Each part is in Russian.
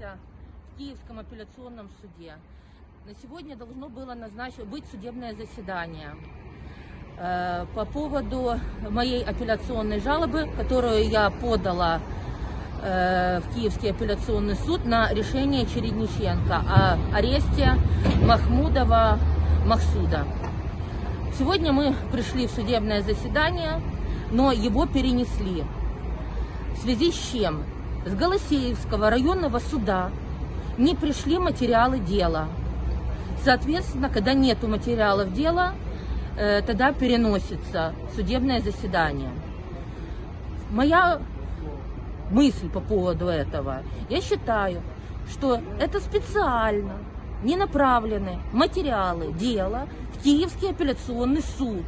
находился в Киевском апелляционном суде. На сегодня должно было быть судебное заседание по поводу моей апелляционной жалобы, которую я подала в Киевский апелляционный суд на решение Чередниченко о аресте Махмудова Махсуда. Сегодня мы пришли в судебное заседание, но его перенесли. В связи с чем? С Голосеевского районного суда не пришли материалы дела. Соответственно, когда нету материалов дела, тогда переносится судебное заседание. Моя мысль по поводу этого. Я считаю, что это специально не направлены материалы дела в Киевский апелляционный суд.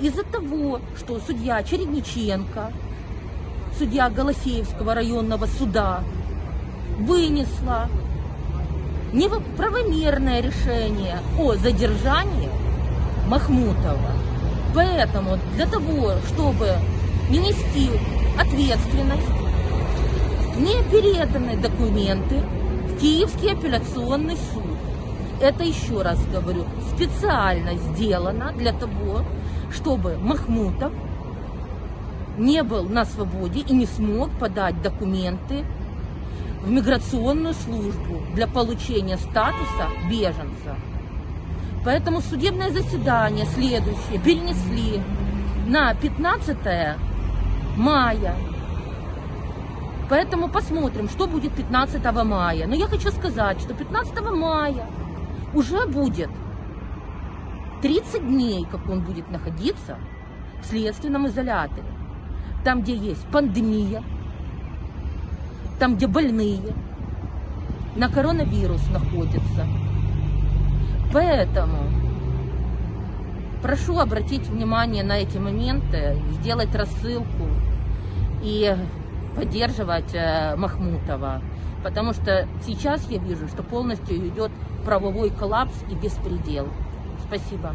Из-за того, что судья Чередниченко, судья Голосеевского районного суда, вынесла неправомерное решение о задержании Махмудова. Поэтому для того, чтобы не нести ответственность, не переданы документы в Киевский апелляционный суд. Это, еще раз говорю, специально сделано для того, чтобы Махмудов не был на свободе и не смог подать документы в миграционную службу для получения статуса беженца. Поэтому судебное заседание следующее перенесли на 15 мая. Поэтому посмотрим, что будет 15 мая. Но я хочу сказать, что 15 мая уже будет 30 дней, как он будет находиться в следственном изоляторе. Там, где есть пандемия, там, где больные на коронавирус находятся. Поэтому прошу обратить внимание на эти моменты, сделать рассылку и поддерживать Махмудова. Потому что сейчас я вижу, что полностью идет правовой коллапс и беспредел. Спасибо.